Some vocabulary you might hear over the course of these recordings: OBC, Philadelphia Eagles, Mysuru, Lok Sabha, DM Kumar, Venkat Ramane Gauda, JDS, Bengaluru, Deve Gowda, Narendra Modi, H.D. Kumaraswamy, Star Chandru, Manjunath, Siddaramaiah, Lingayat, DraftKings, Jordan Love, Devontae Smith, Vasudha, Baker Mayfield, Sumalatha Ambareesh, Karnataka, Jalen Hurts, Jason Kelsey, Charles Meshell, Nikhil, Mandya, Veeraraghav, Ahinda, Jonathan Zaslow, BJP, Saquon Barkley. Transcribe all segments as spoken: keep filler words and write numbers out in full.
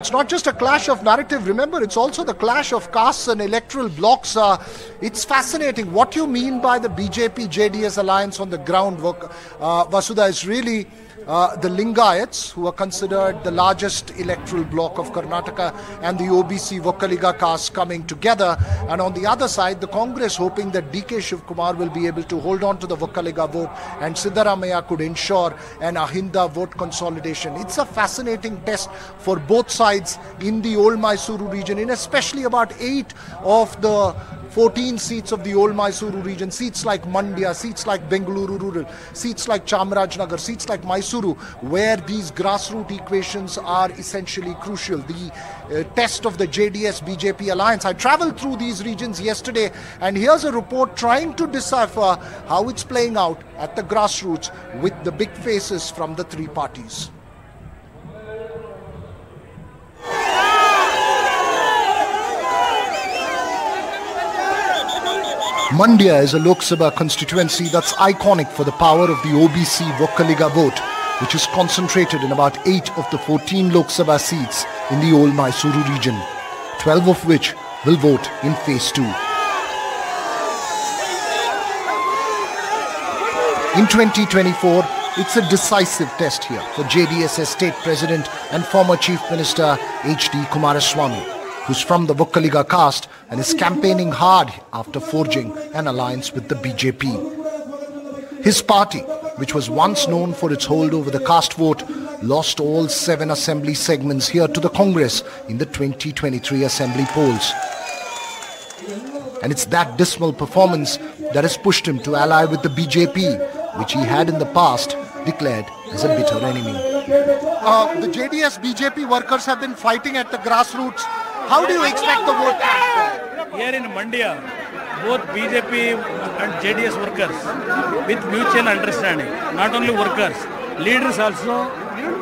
It's not just a clash of narrative, remember, it's also the clash of castes and electoral blocs. Uh, it's fascinating. What you mean by the B J P J D S alliance on the ground, uh, Vasudha, is really uh, the Lingayats, who are considered the largest electoral bloc of Karnataka, and the O B C Vokkaliga caste coming together. And on the other side, the Congress hoping that D K Shivakumar will be able to hold on to the Vokkaliga vote, and Siddaramaiah could ensure an Ahinda vote consolidation. It's a fascinating test for both sides in the old Mysuru region, in especially about eight of the fourteen seats of the old Mysuru region, seats like Mandya, seats like Bengaluru rural, seats like Chamarajnagar, seats like Mysuru, where these grassroots equations are essentially crucial. The uh, test of the J D S B J P alliance. I traveled through these regions yesterday, and here's a report trying to decipher how it's playing out at the grassroots with the big faces from the three parties. Mandya is a Lok Sabha constituency that's iconic for the power of the O B C Vokkaliga vote, which is concentrated in about eight of the fourteen Lok Sabha seats in the old Mysuru region, twelve of which will vote in phase two. In twenty twenty-four, it's a decisive test here for J D S's state president and former Chief Minister H D Kumaraswamy, who's from the Vokkaliga caste and is campaigning hard after forging an alliance with the B J P. His party, which was once known for its hold over the caste vote, lost all seven assembly segments here to the Congress in the twenty twenty-three assembly polls. And it's that dismal performance that has pushed him to ally with the B J P, which he had in the past declared as a bitter enemy. Uh, the J D S B J P workers have been fighting at the grassroots. How do you expect the vote? Here in Mandya, both B J P and J D S workers with mutual understanding, not only workers, leaders also,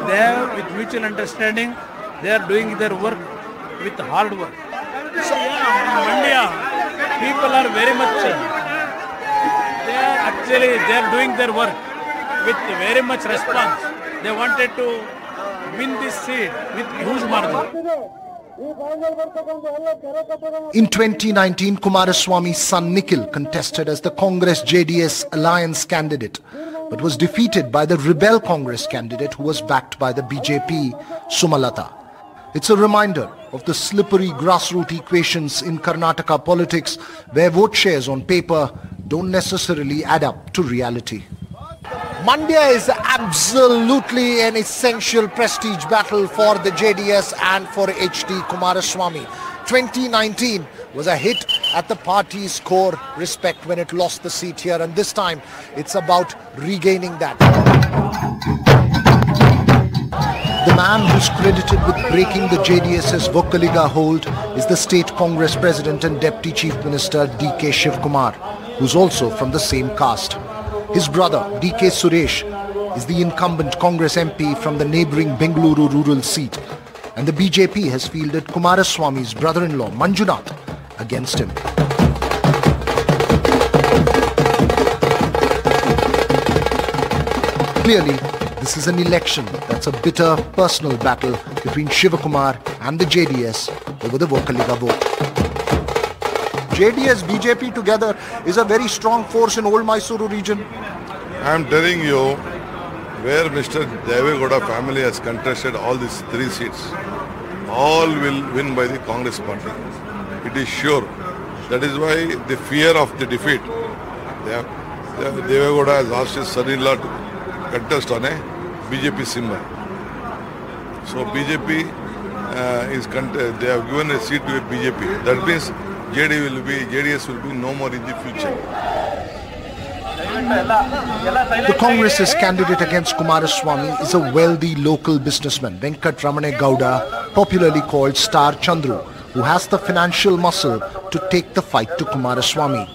they have with mutual understanding, they are doing their work with hard work. So in Mandya, people are very much, they are actually, they are doing their work with very much response. They wanted to win this seat with huge margin. In twenty nineteen, Kumaraswamy's son Nikhil contested as the Congress J D S alliance candidate, but was defeated by the rebel Congress candidate who was backed by the B J P, Sumalatha. It's a reminder of the slippery grassroots equations in Karnataka politics, where vote shares on paper don't necessarily add up to reality. Mandya is absolutely an essential prestige battle for the J D S and for H D Kumaraswamy. twenty nineteen was a hit at the party's core respect when it lost the seat here, and this time it's about regaining that. The man who's credited with breaking the J D S's Vokkaliga hold is the state Congress president and deputy chief minister D K Shivakumar, who's also from the same caste. His brother, D K Suresh, is the incumbent Congress M P from the neighbouring Bengaluru rural seat, and the B J P has fielded Kumaraswamy's brother-in-law, Manjunath, against him. Clearly, this is an election that's a bitter personal battle between Shivakumar and the J D S over the Vokkaliga vote. J D S B J P together is a very strong force in old Mysuru region. I am telling you, where Mister Deve Gowda family has contested all these three seats, all will win by the Congress party. It is sure. That is why the fear of the defeat. Deve Gowda has asked his son-in-law to contest on a B J P symbol. So B J P uh, is contest. They have given a seat to a B J P. That means J D will be, J D S will be no more in the future. The Congress's candidate against Kumaraswamy is a wealthy local businessman, Venkat Ramane Gauda, popularly called Star Chandru, who has the financial muscle to take the fight to Kumaraswamy.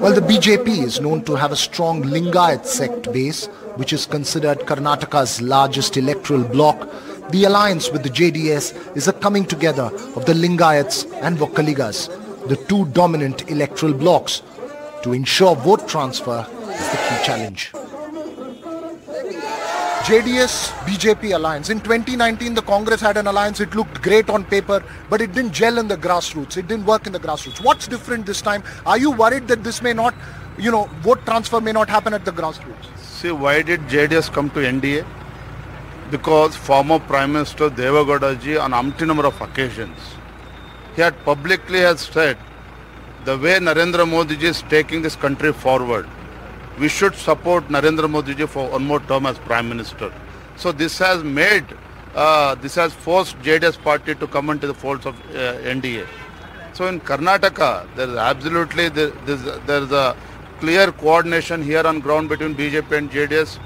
While the B J P is known to have a strong Lingayat sect base, which is considered Karnataka's largest electoral bloc, the alliance with the J D S is a coming together of the Lingayats and Vokkaligas, the two dominant electoral blocs. To ensure vote transfer is the key challenge. J D S B J P alliance. In twenty nineteen, the Congress had an alliance. It looked great on paper, but it didn't gel in the grassroots. It didn't work in the grassroots. What's different this time? Are you worried that this may not, you know, vote transfer may not happen at the grassroots? See, why did J D S come to N D A? Because former Prime Minister Deve Gowda ji on umpteen number of occasions, he had publicly has said, the way Narendra Modi ji is taking this country forward, we should support Narendra Modi ji for one more term as Prime Minister. So this has made, uh, this has forced J D S party to come into the folds of uh, N D A. So in Karnataka, there is absolutely, there, there is a clear coordination here on ground between B J P and J D S.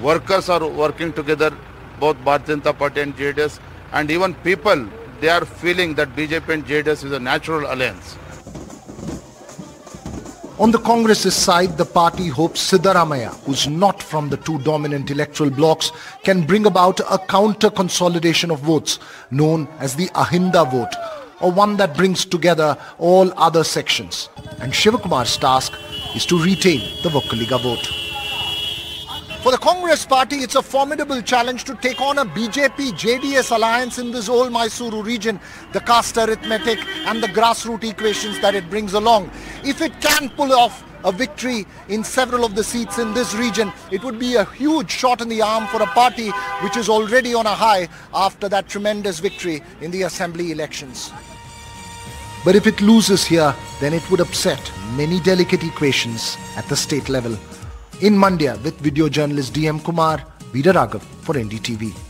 Workers are working together, both Bharatiya Janata Party and J D S, and even people, they are feeling that B J P and J D S is a natural alliance. On the Congress's side, the party hopes Siddaramaiah, who's not from the two dominant electoral blocs, can bring about a counter-consolidation of votes, known as the Ahinda vote, or one that brings together all other sections. And Shivakumar's task is to retain the Vokkaliga vote. For the Congress party, it's a formidable challenge to take on a B J P J D S alliance in this old Mysuru region, the caste arithmetic and the grassroots equations that it brings along. If it can pull off a victory in several of the seats in this region, it would be a huge shot in the arm for a party which is already on a high after that tremendous victory in the assembly elections. But if it loses here, then it would upset many delicate equations at the state level. In Mandya with video journalist D M Kumar, Veeraraghav for N D T V.